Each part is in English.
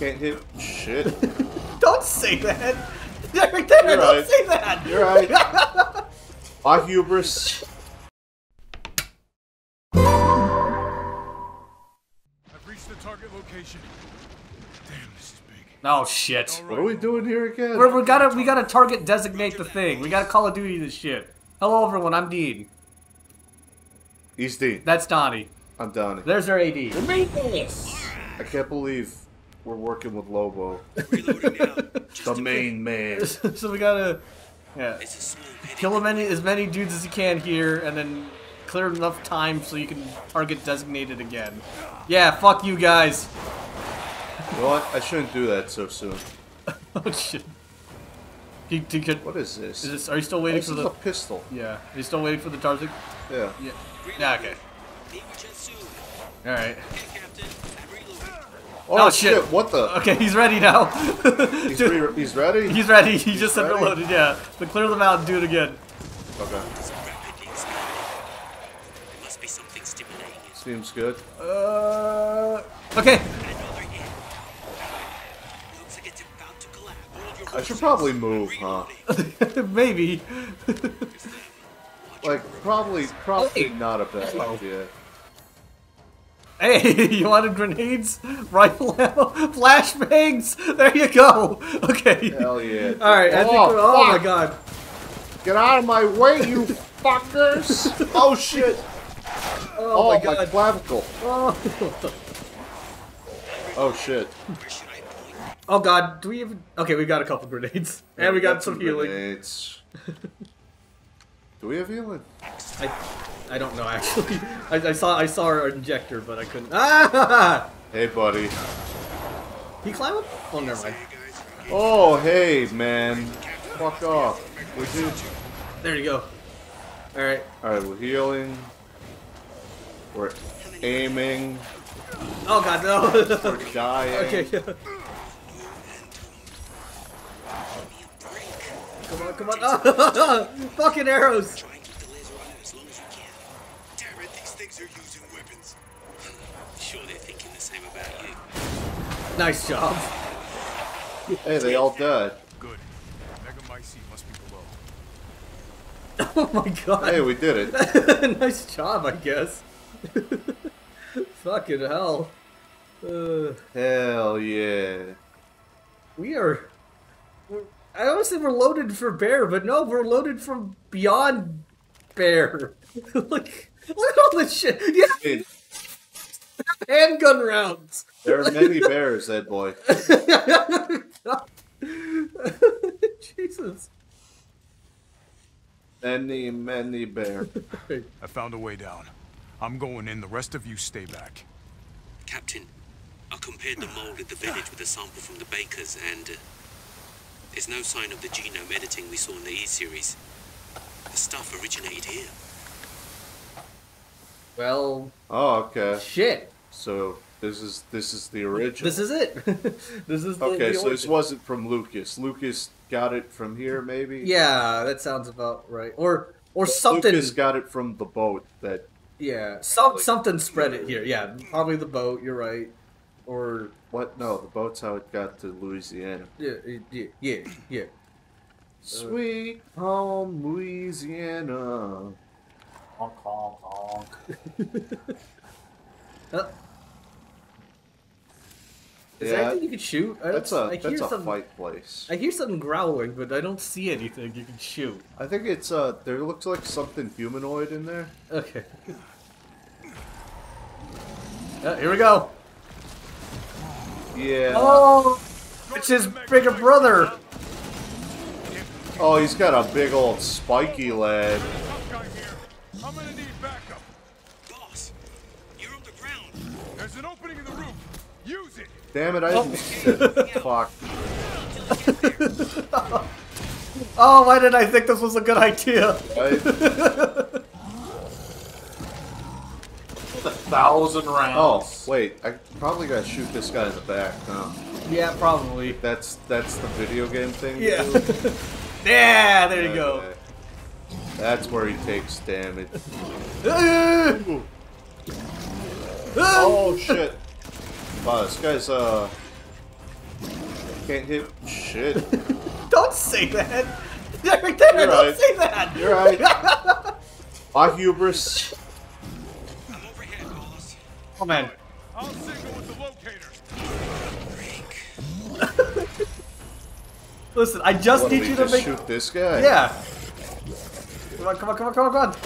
Can't hit shit. Don't say that. Derek, You're don't right. say that. You're right. My hubris. I've reached the target location. Damn, this is big. Oh shit! What are we doing here again? We gotta target designate the thing. We gotta Call of Duty this shit. Hello everyone, I'm Dean. He's Dean. That's Donnie. I'm Donnie. There's our AD. Ridiculous. I can't believe we're working with Lobo. The main man. So we gotta, yeah, kill as many dudes as you can here, and then clear enough time so you can target designated again. Yeah, fuck you guys. You know what? I shouldn't do that so soon. Oh shit. What is this? Are you still waiting for the pistol? Yeah. Are you still waiting for the target? Yeah. Yeah. Yeah. Okay. All right. Oh, oh shit. What the? Okay, he's ready now. he's ready? He's ready. He just said reloaded, yeah. But clear them out and do it again. Okay. Seems good. Okay. I should probably move, huh? Maybe. Like, probably not a bad idea. Hey, you wanted grenades, rifle ammo, flashbangs? There you go. Okay. Hell yeah. All right. Oh my god. Get out of my way, you fuckers! Oh shit. Oh my god. My clavicle. Oh. Oh shit. Oh god. Do we even? Okay, we got a couple grenades, and we got some grenades. Healing. Do we have healing? I don't know actually. I saw our injector, but I couldn't. Ah! Hey, buddy. He climbed up? Oh, never mind. Oh, hey, man. Fuck off. Would you? There you go. All right. All right, we're healing. We're aiming. Oh god, no. We're dying. Okay. Yeah. Come on, come on. Oh, fucking arrows. They're using weapons. Sure, they're thinking the same about you. Nice job. Hey, they all died. Good. Megamycete must be below. Oh my god. Hey, we did it. Nice job, I guess. Fucking hell. Hell yeah. We are. I always say we're loaded for bear, but no, we're loaded from beyond bear. Like. Look at all this shit! Yeah! Handgun rounds! There are many bears, that boy. Jesus. Many, many bears. I found a way down. I'm going in, the rest of you stay back. Captain, I compared the mold at the village with a sample from the bakers, and there's no sign of the genome editing we saw in the E-series. The stuff originated here. Well. Oh, okay. Shit. So this is the original. This is it. This is the okay. The so this wasn't from Lucas. Lucas got it from here, maybe. Yeah, that sounds about right. Or but something. Lucas got it from the boat. That. Yeah. Something spread it here. Yeah, probably the boat. You're right. Or what? No, the boat's how it got to Louisiana. Yeah. Sweet home Louisiana. Honk, honk, honk. Is there anything you can shoot? That's a fight place. I hear something growling, but I don't see anything you can shoot. I think it's, there looks like something humanoid in there. Okay. Here we go! Yeah. Oh! It's his bigger brother! Oh, he's got a big old spiky leg. I'm gonna need backup. Boss, you're on the ground. There's an opening in the roof. Use it. Damn it, I didn't see the clock. Oh, why didn't I think this was a good idea? Right. 1,000 rounds. Oh, wait. I probably gotta shoot this guy in the back, huh? Yeah, probably. That's the video game thing? Yeah. Yeah, there you go. Yeah. That's where he takes damage. Oh shit! Wow, this guy's Can't hit shit. Don't say that. Derek, Derek, don't say that. You're right. My hubris. I'm overhead, Wallace. Oh man. I'll single with the locator. Listen, I just need you to make. Shoot this guy. Yeah. Come on, come on, come on, come on, come on.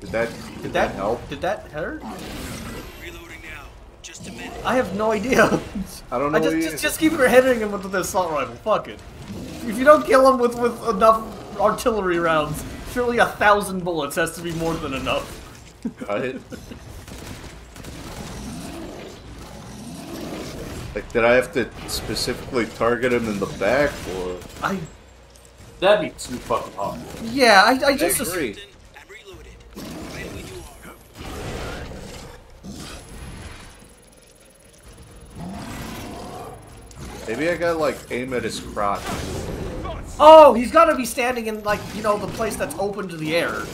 Did that help? Did that hurt? Reloading now. Just a minute. I have no idea. I don't know. I just keep hitting him with the assault rifle. Fuck it. If you don't kill him with enough artillery rounds, surely 1,000 bullets has to be more than enough. Got it. Like, did I have to specifically target him in the back, or...? That'd be too fucking hard. Yeah, I just... agree. Maybe I gotta, like, aim at his crotch. Oh, he's gotta be standing in, like, you know, the place that's open to the air.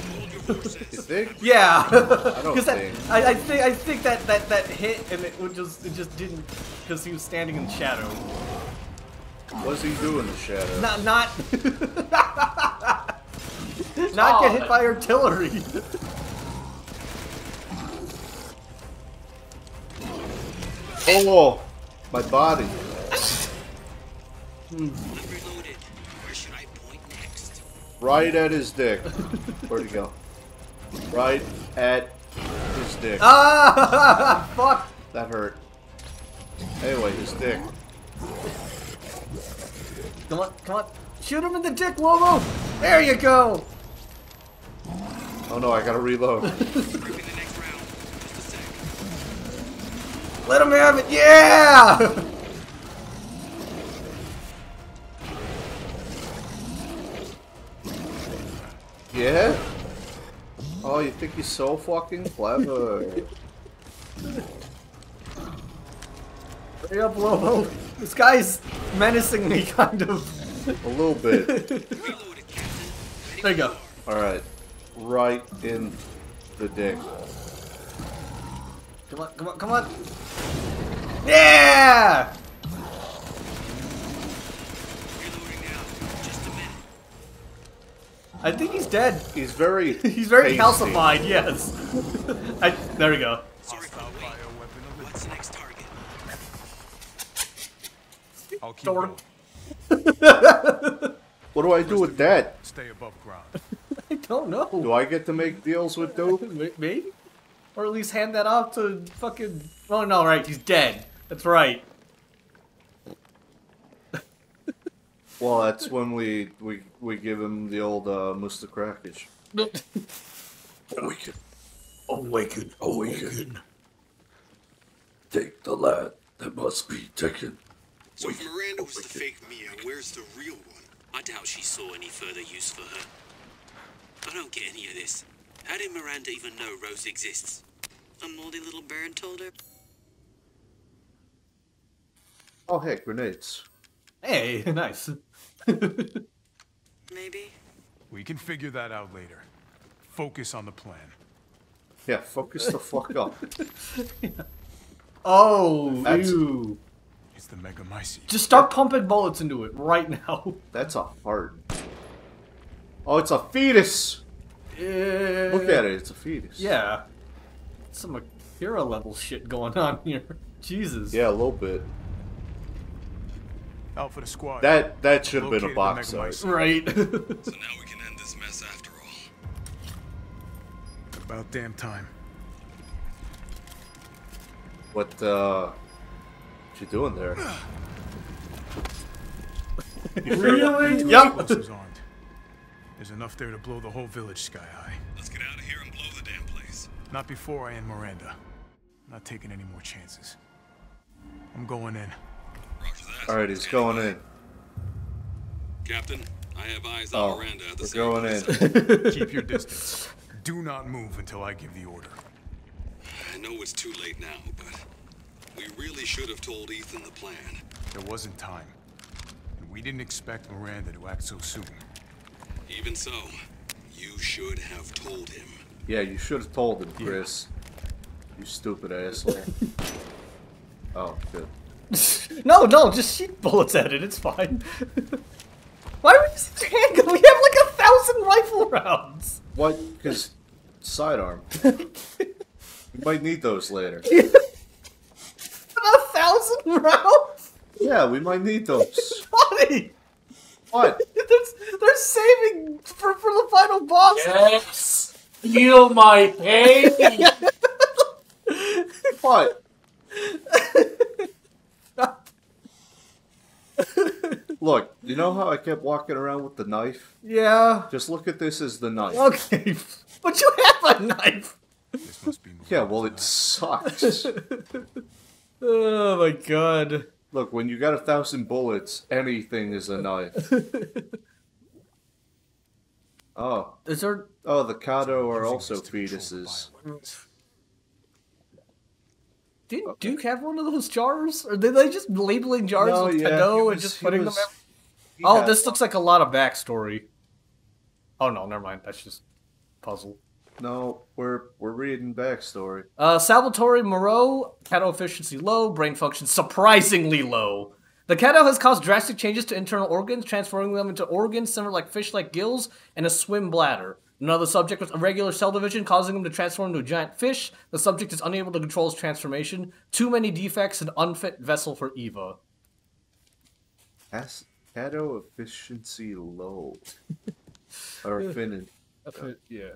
You think? Yeah. I don't think. I think that hit him, it just didn't, because he was standing in the shadow. What's he doing in the shadow? Not get hit by artillery. Oh, my body. Where should I point next? Right at his dick. Where'd he go? Right at his dick. Ah! Fuck! That hurt. Anyway, his dick. Come on, come on. Shoot him in the dick, Lolo! There you go! Oh no, I gotta reload. Let him have it! Yeah! Yeah? Oh, you think he's so fucking clever. Hurry up, Lobo. This guy's menacing me, kind of. A little bit. There you go. Alright. Right in the dick. Come on, come on, come on. Yeah! I think he's dead. He's very tasty. Calcified, yes. There we go. Sorry, what's the next target? I'll keep going. What do I do with that? Stay above ground. I don't know. Do I get to make deals with Duke? Maybe? Or at least hand that off to fucking... Oh no, right, he's dead. That's right. Well, that's when we give him the old Mustakrakish. Awaken. Awaken. Awaken. Take the lad that must be taken. So if Miranda was the fake Mia, where's the real one? I doubt she saw any further use for her. I don't get any of this. How did Miranda even know Rose exists? A moldy little bird told her. Oh, hey, grenades. Hey, nice. Maybe. We can figure that out later. Focus on the plan. Yeah, focus the fuck up. Yeah. Oh, ew. It's the Megamycete. Just start pumping bullets into it right now. That's a heart. Oh, it's a fetus. Look at it. It's a fetus. Yeah. Some Akira level shit going on here. Jesus. Yeah, a little bit. Alpha to squad. That should have been a box size. Right. So now we can end this mess after all. About damn time. What you doing there? Really? Yup. There's enough there to blow the whole village sky high. Let's get out of here and blow the damn place. Not before I end Miranda. I'm not taking any more chances. I'm going in. Alright, he's going in. Captain, I have eyes on Miranda at the same time. Going in. Keep your distance. Do not move until I give the order. I know it's too late now, but we really should have told Ethan the plan. There wasn't time. And we didn't expect Miranda to act so soon. Even so, you should have told him. Yeah, you should have told him, Chris. Yeah. You stupid asshole. Oh, good. No, just shoot bullets at it, it's fine. Why are we using a handgun? We have like 1,000 rifle rounds! What? Because sidearm. You might need those later. About 1,000 rounds? Yeah, we might need those. Funny! What? They're saving for the final boss. Yes! Feel my pain! What? Look, you know how I kept walking around with the knife? Yeah. Just look at this as the knife. Okay, but you have a knife! This must be more it sucks. Oh my god. Look, when you got 1,000 bullets, anything is a knife. Oh. Is there... Oh, the Cadou are also fetuses. Didn't Duke have one of those jars? Or did they just labeling jars with Cadou and just putting them in? Oh, this looks like a lot of backstory. Oh no, never mind. That's just puzzle. No, we're reading backstory. Salvatore Moreau, Cadou efficiency low, brain function surprisingly low. The Cadou has caused drastic changes to internal organs, transforming them into organs similar like fish-like gills and a swim bladder. Another subject with irregular cell division, causing him to transform into a giant fish. The subject is unable to control his transformation. Too many defects, an unfit vessel for Eva. Cadou efficiency low. Or affinity. Yeah.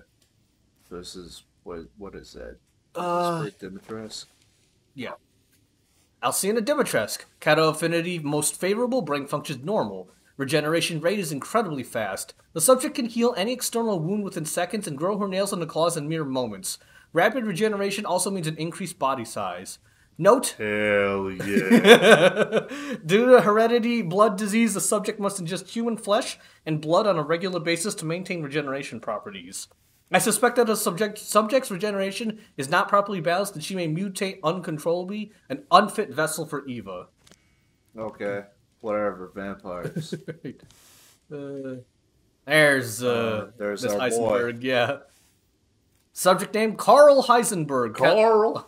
This is what is that? Dimitrescu. Yeah. Alcina Dimitrescu. Cadou affinity most favorable, brain functions normal. Regeneration rate is incredibly fast. The subject can heal any external wound within seconds and grow her nails and claws in mere moments. Rapid regeneration also means an increased body size. Note. Hell yeah. Due to heredity, blood disease, the subject must ingest human flesh and blood on a regular basis to maintain regeneration properties. I suspect that a subject's regeneration is not properly balanced and she may mutate uncontrollably, an unfit vessel for Eva. Okay. Whatever, vampires. Right. There's Miss Heisenberg, boy. Yeah. Subject name, Karl Heisenberg. Karl!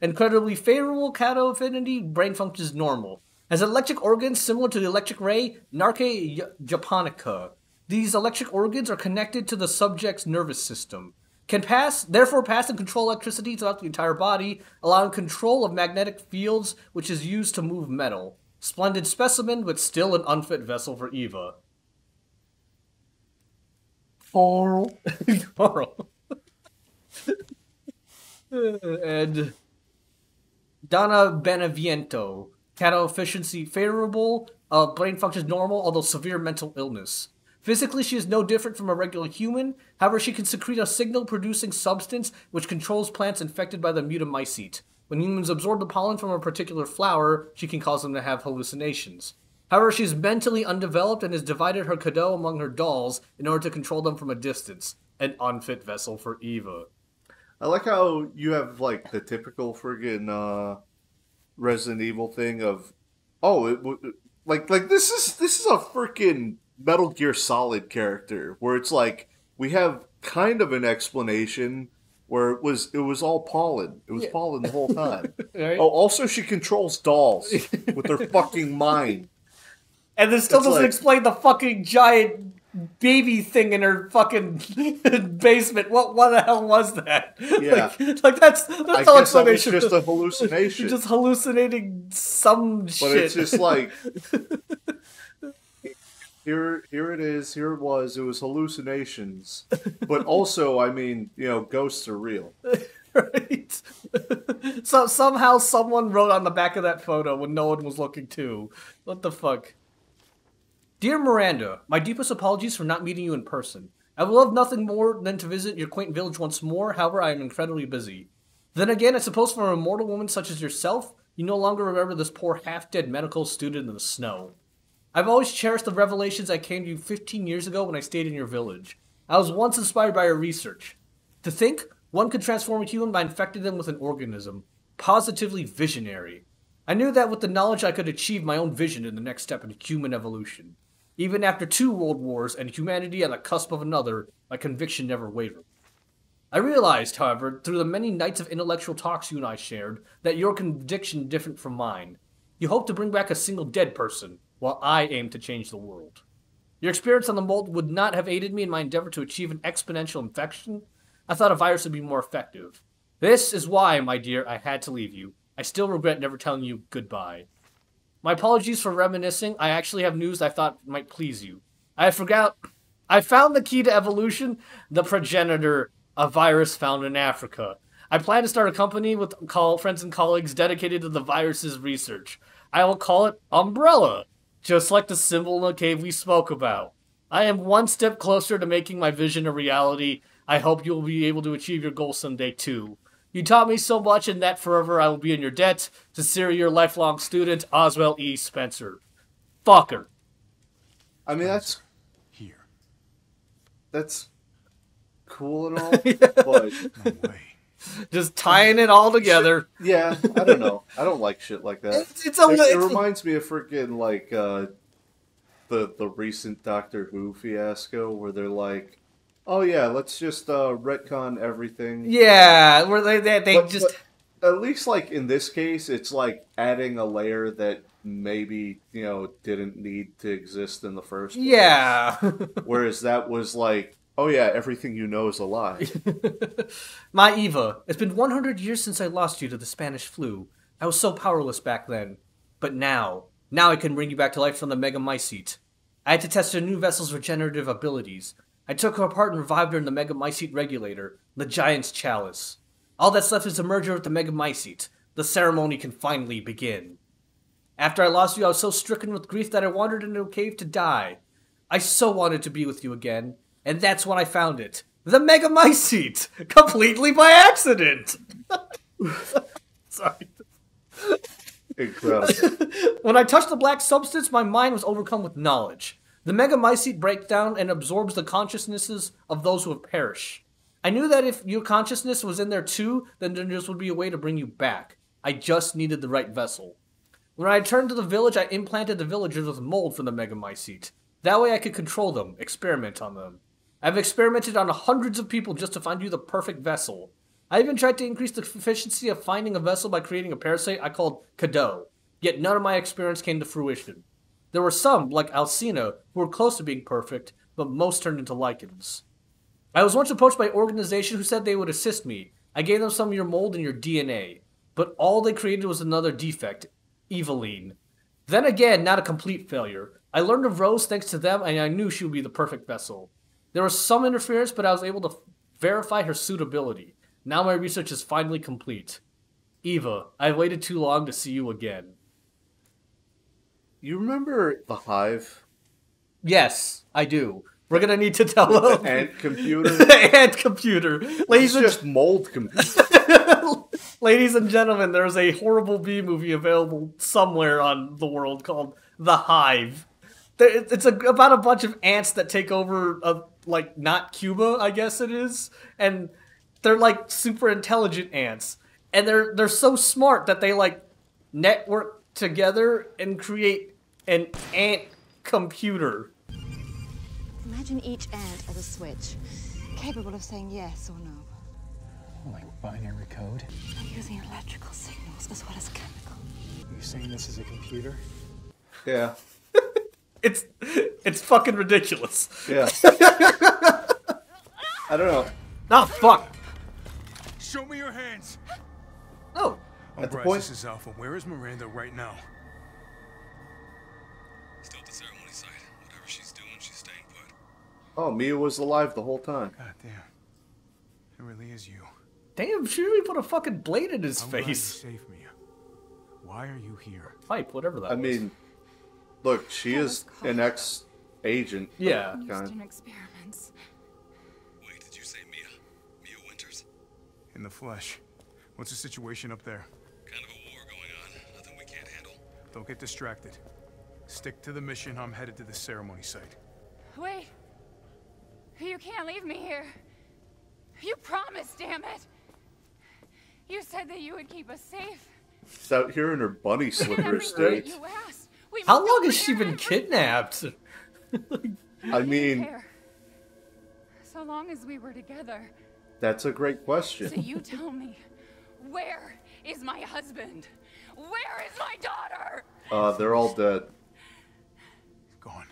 Incredibly favorable, Cadou affinity, brain functions normal. Has electric organs similar to the electric ray, Narche Japonica. These electric organs are connected to the subject's nervous system. Can therefore pass and control electricity throughout the entire body, allowing control of magnetic fields, which is used to move metal. Splendid specimen, but still an unfit vessel for Eva. Carl. Carl. And Donna Beneviento. Cadou efficiency favorable, brain functions normal, although severe mental illness. Physically, she is no different from a regular human. However, she can secrete a signal-producing substance which controls plants infected by the Megamycete. When humans absorb the pollen from a particular flower, she can cause them to have hallucinations. However, she's mentally undeveloped and has divided her Cadou among her dolls in order to control them from a distance. An unfit vessel for Eva. I like how you have, like, the typical friggin' Resident Evil thing of, oh, like this is a freaking Metal Gear Solid character where it's like we have kind of an explanation. Where it was all pollen. It was pollen the whole time. Right? Oh, also she controls dolls with her fucking mind. And this still doesn't explain the fucking giant baby thing in her fucking basement. What the hell was that? Yeah. Like that's all explanation. It's just a hallucination. You're just hallucinating some shit. But it's just like Here it is, here it was hallucinations. But also, I mean, you know, ghosts are real. Right? So somehow someone wrote on the back of that photo when no one was looking too. What the fuck? Dear Miranda, my deepest apologies for not meeting you in person. I would love nothing more than to visit your quaint village once more, however I am incredibly busy. Then again, I suppose for an immortal woman such as yourself, you no longer remember this poor half-dead medical student in the snow. I've always cherished the revelations I came to you 15 years ago when I stayed in your village. I was once inspired by your research. To think, one could transform a human by infecting them with an organism. Positively visionary. I knew that with the knowledge I could achieve my own vision in the next step in human evolution. Even after 2 world wars and humanity on the cusp of another, my conviction never wavered. I realized, however, through the many nights of intellectual talks you and I shared, that your conviction differed from mine. You hope to bring back a single dead person, while I aim to change the world. Your experience on the mold would not have aided me in my endeavor to achieve an exponential infection. I thought a virus would be more effective. This is why, my dear, I had to leave you. I still regret never telling you goodbye. My apologies for reminiscing. I actually have news I thought might please you. I found the key to evolution, the progenitor, a virus found in Africa. I plan to start a company with friends and colleagues dedicated to the virus's research. I will call it Umbrella, just like the symbol in the cave we spoke about. I am one step closer to making my vision a reality. I hope you will be able to achieve your goal someday, too. You taught me so much, and that forever I will be in your debt. Sincerely, your lifelong student, Oswell E. Spencer. Fucker. I mean, that's cool and all, but no way. Just tying it all together. Yeah, I don't know. I don't like shit like that. It reminds me of freaking like the recent Doctor Who fiasco where they're like, oh yeah, let's just retcon everything. Yeah, where at least like in this case, it's like adding a layer that maybe didn't need to exist in the first place. Yeah. Whereas that was like, oh yeah, everything you know is a lie. My Eva, it's been 100 years since I lost you to the Spanish flu. I was so powerless back then. But now I can bring you back to life from the Megamycete. I had to test her new vessel's regenerative abilities. I took her apart and revived her in the Megamycete regulator, the Giant's Chalice. All that's left is a merger with the Megamycete. The ceremony can finally begin. After I lost you, I was so stricken with grief that I wandered into a cave to die. I so wanted to be with you again. And that's when I found it. The Megamycete! Completely by accident! Sorry. Incredible. When I touched the black substance, my mind was overcome with knowledge. The Megamycete breaks down and absorbs the consciousnesses of those who have perished. I knew that if your consciousness was in there too, then there just would be a way to bring you back. I just needed the right vessel. When I returned to the village, I implanted the villagers with mold from the Megamycete. That way I could control them, experiment on them. I've experimented on hundreds of people just to find you the perfect vessel. I even tried to increase the efficiency of finding a vessel by creating a parasite I called Cadou, yet none of my experiments came to fruition. There were some, like Alcina, who were close to being perfect, but most turned into lichens. I was once approached by an organization who said they would assist me. I gave them some of your mold and your DNA, but all they created was another defect, Eveline. Then again, not a complete failure. I learned of Rose thanks to them, and I knew she would be the perfect vessel. There was some interference, but I was able to verify her suitability. Now my research is finally complete. Eva, I waited too long to see you again. You remember the Hive? Yes, I do. We're going to need to tell them. Ant computer? Ant computer. It's just mold computer. Ladies and gentlemen, there's a horrible B-movie available somewhere on the world called The Hive. It's about a bunch of ants that take over, like, not Cuba, I guess it is. And they're, like, super intelligent ants. And they're so smart that they, like, network together and create an ant computer. Imagine each ant as a switch, capable of saying yes or no. Like binary code? They're using electrical signals as well as chemical. Are you saying this is a computer? Yeah. It's fucking ridiculous. Yeah. I don't know. Oh, fuck. Show me your hands. No. At the point. This is Alpha. Where is Miranda right now? Still at the ceremony site. Whatever she's doing, she's staying put. Oh, Mia was alive the whole time. God damn. It really is you. Damn, she really put a fucking blade in his face. Save me. Why are you here? Pipe, whatever that. I mean. Look, she is an ex-agent. Yeah. Experiments. Wait, did you say Mia? Mia Winters? In the flesh. What's the situation up there? Kind of a war going on. Nothing we can't handle. Don't get distracted. Stick to the mission. I'm headed to the ceremony site. Wait. You can't leave me here. You promised, damn it. You said that you would keep us safe. She's out here in her bunny slippers, dude. How long has she been kidnapped? I mean... So long as we were together. That's a great question. So you tell me, where is my husband? Where is my daughter? They're all dead. Gone.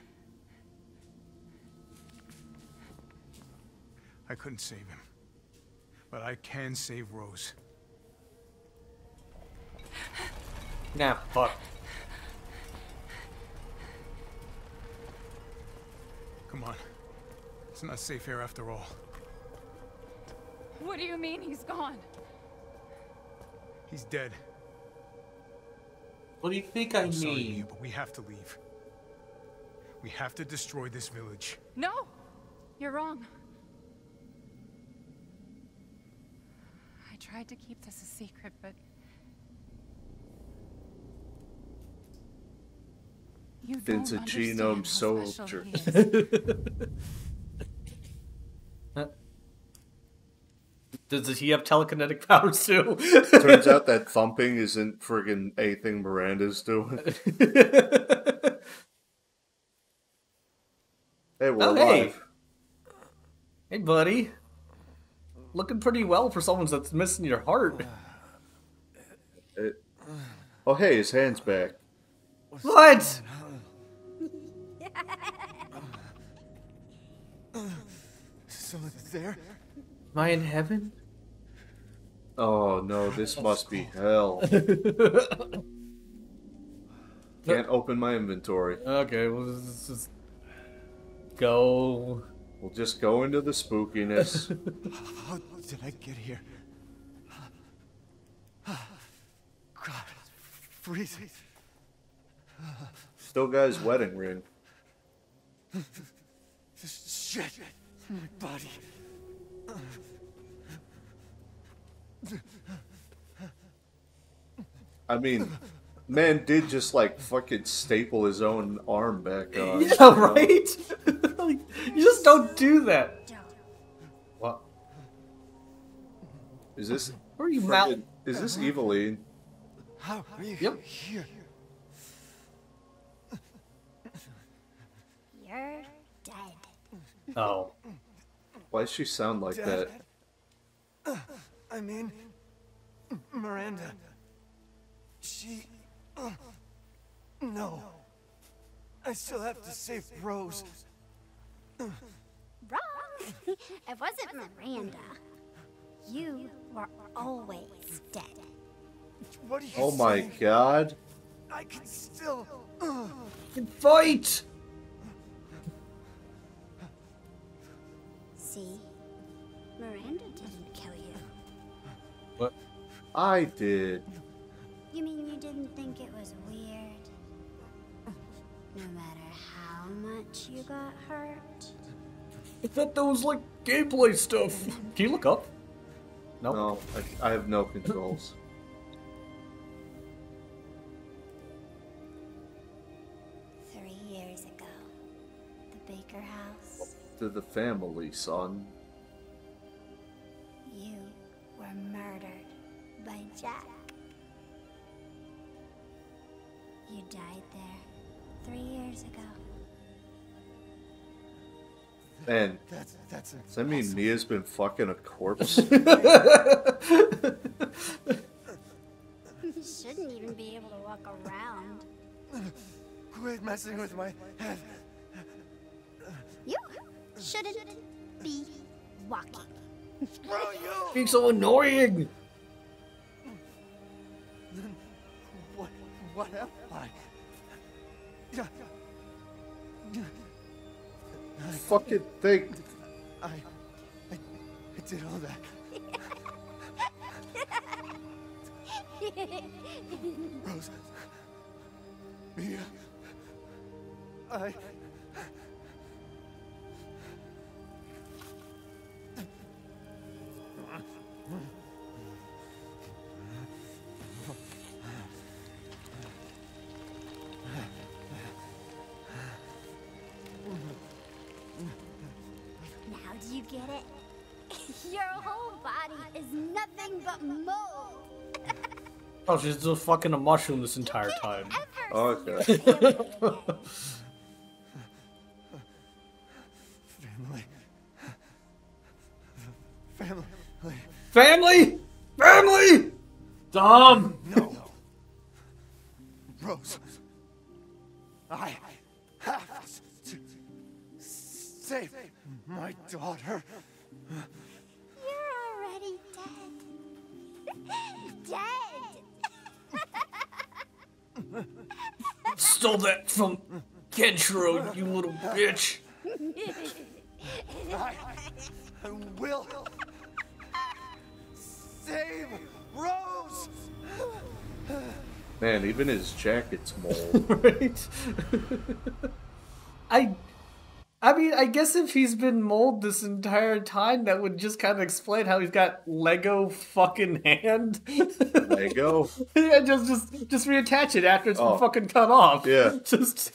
I couldn't save him. But I can save Rose. Nah, fuck. Come on. It's not safe here after all. What do you mean he's gone? He's dead. What do you think I mean? Sorry, Mia, but we have to leave. We have to destroy this village. No! You're wrong. I tried to keep this a secret, but... You don't it's a genome soldier. Does he have telekinetic powers too? Turns out that thumping isn't friggin' anything Miranda's doing. Hey, we're alive. Hey, buddy. Looking pretty well for someone that's missing your heart. Oh, hey, his hand's back. What? Someone's there? Am I in heaven? Oh no, this must be hell. Can't open my inventory. Okay, well, let's just go. We'll just go into the spookiness. How did I get here? God, it's freezing. Still got his wedding ring. This shit in my body. I mean, man did just like fucking staple his own arm back on. Yeah, right? Like, you just don't do that. What? Is this... Where are you mounting? Is this Eveline? How are you here? You're dead. Oh. Why does she sound like that? I mean, Miranda. She... no. I still have to save Rose. Wrong! It wasn't Miranda. You were always dead. What are you saying? Oh my god. I can still... fight! See, Miranda didn't kill you. What? I did. You mean you didn't think it was weird? No matter how much you got hurt? I thought that was like gameplay stuff. Can you look up? Nope. No. No, I have no controls. To the family, son. You were murdered by Jack. You died there 3 years ago. Man, that's does that mean Mia's been fucking a corpse? You shouldn't even be able to walk around. Quit messing with my head. You shouldn't be walking. Being so annoying. What am I? Fucking thing. I did all that. Rose, Mia, I. Get it? Your whole body is nothing but mold. Oh, she's just fucking a mushroom this entire time. Okay. Family. Dom! No. Rose. I have to save my daughter. You're already dead. Dead. Stole that from Kenshiro, you little bitch. I will save Rose. Man, even his jacket's mold. Right? I mean, I guess if he's been mold this entire time, that would just kind of explain how he's got Lego fucking hand. Lego? Yeah, just reattach it after it's been fucking cut off. Yeah. Just...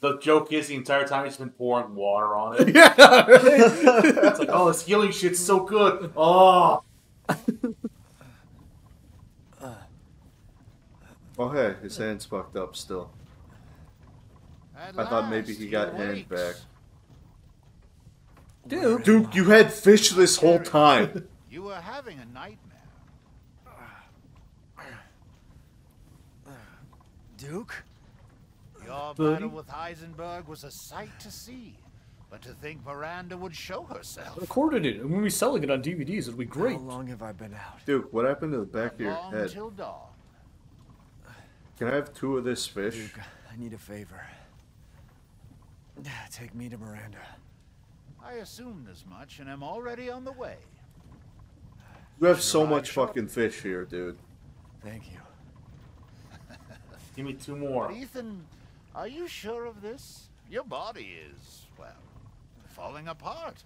The joke is the entire time he's been pouring water on it. Yeah, right? It's like, oh, this healing shit's so good. Oh. Oh, hey, his hand's fucked up still. I thought maybe he got hand back. Duke, you had fish this whole time. You were having a nightmare. Duke? Your battle with Heisenberg was a sight to see. But to think Miranda would show herself. I recorded it, and we'll be selling it on DVDs. It'll be great. How long have I been out? Duke, what happened to the back of your head? Till dawn. Can I have 2 of this fish? Duke, I need a favor. Take me to Miranda. I assumed as much, and I'm already on the way. You have so much fucking fish here, dude. Thank you. Give me 2 more. Ethan, are you sure of this? Your body is, well, falling apart.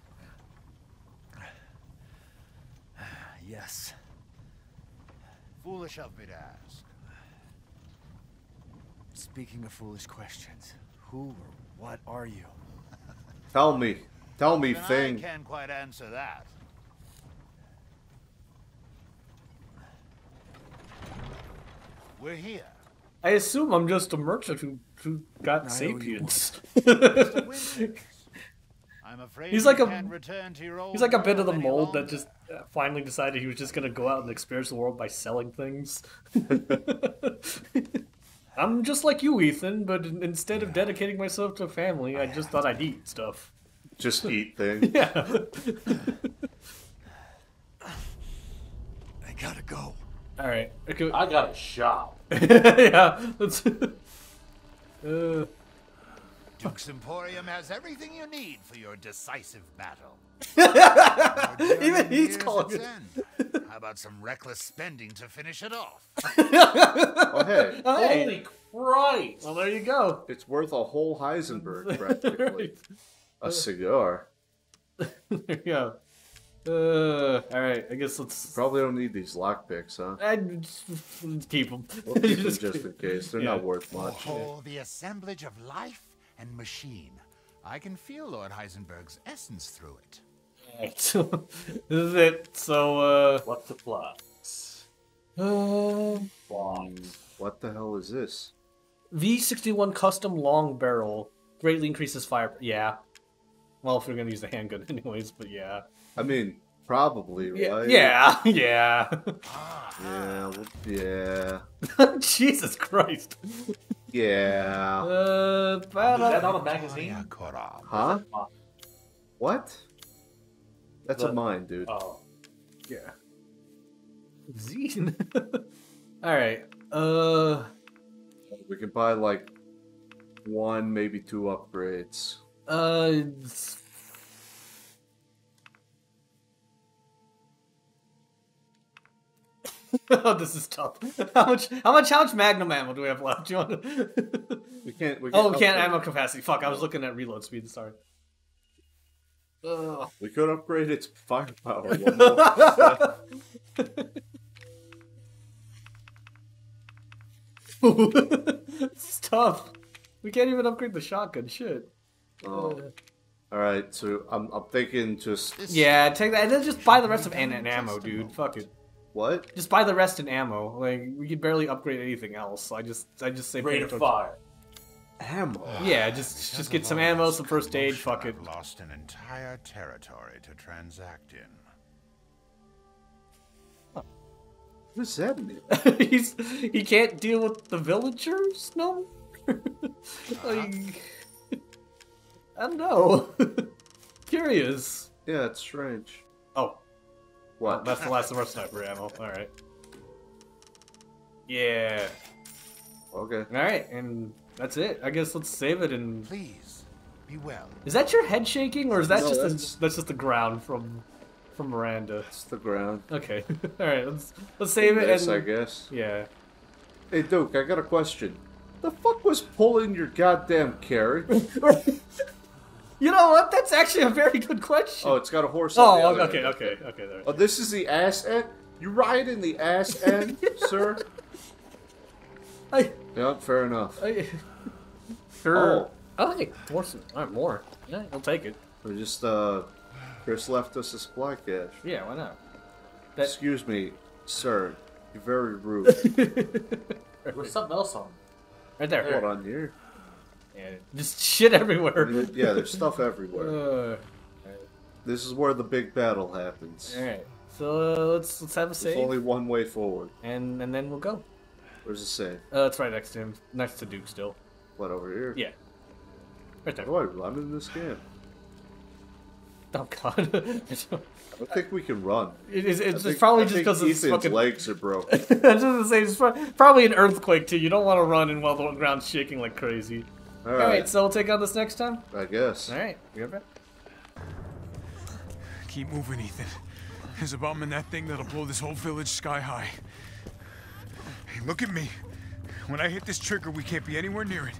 Yes. Foolish of me to ask. Speaking of foolish questions, who or what are you? Tell me, even thing. I can't quite answer that. We're here. I assume I'm just a merchant who got sapiens. I'm afraid he's like a bit of the mold that just finally decided he was just gonna go out and experience the world by selling things. I'm just like you, Ethan, but instead of dedicating myself to family, I just thought I'd eat stuff. Just eat things. Yeah. I gotta go. All right. Okay. I gotta shop. Yeah. Let's. Duke's Emporium has everything you need for your decisive battle. Even he's calling it. How about some reckless spending to finish it off? Oh, hey. Holy Christ! Well, there you go. It's worth a whole Heisenberg, practically. A cigar. There you go. All right. I guess let's. Probably don't need these lockpicks, huh? I'd keep them. We'll keep them just in case. They're not worth much. Oh, the assemblage of life and machine. I can feel Lord Heisenberg's essence through it. This is it. So, what's the plot? What the hell is this? V61 custom long barrel greatly increases fire. Yeah. Well, if we're gonna use the handgun, anyways. But yeah. I mean, probably, right? Yeah. Yeah. Yeah. Yeah. Jesus Christ. Yeah. But, is that not a magazine? Huh? What? That's a mine, dude. Oh. Yeah. Zine. Alright. We can buy like 1, maybe 2 upgrades. Oh, this is tough. How much magnum ammo do we have left? Do you want to... We can't ammo capacity. Fuck, I was looking at reload speed, sorry. Ugh. We could upgrade its firepower. It's tough. We can't even upgrade the shotgun. Shit. Oh. All right. So I'm thinking just take that and then just buy the rest of ammo, dude. Fuck it. What? Just buy the rest in ammo. Like we could barely upgrade anything else. So I just say rate of fire. Ammo. Yeah, just get some ammo, some first aid. Fuck it. Lost an entire territory to transact in. What's happening? He can't deal with the villagers, no? Like, I don't know. Curious. Yeah, it's strange. Oh. What? Oh, that's the last of our sniper ammo. Alright. Yeah. Okay. Alright, and that's it. I guess let's save it and... Please, be well. Is that your head shaking, or is that that's just the ground from Miranda? That's the ground. Okay. Alright, let's save it and... I guess. Yeah. Hey, Duke, I got a question. The fuck was pulling your goddamn carriage? You know what? That's actually a very good question. Oh, it's got a horse on the other end. Okay. There. Oh, this is the ass end? You ride in the ass end, sir? Yeah, fair enough. Sure. Oh, hey, horse. All right, more. Yeah, I'll take it. We just, Chris left us a supply cache. Yeah, why not? That... Excuse me, sir. You're very rude. There's something else on. Right there. Hold on here. Yeah, just shit everywhere. Yeah, there's stuff everywhere. Right. This is where the big battle happens. All right, so let's have a save. There's only one way forward. And then we'll go. Where's the save? It's right next to him, next to Duke still. What, over here? Yeah. Right there. Boy, I'm in this game. Oh god. I don't think we can run. It's probably just because Ethan's fucking legs are broken. That's just the same. It's probably an earthquake too. You don't want to run while the ground's shaking like crazy. All right, so we'll take on this next time. I guess. All right, we have it. Keep moving, Ethan. There's a bomb in that thing that'll blow this whole village sky high. Hey, look at me. When I hit this trigger, we can't be anywhere near it.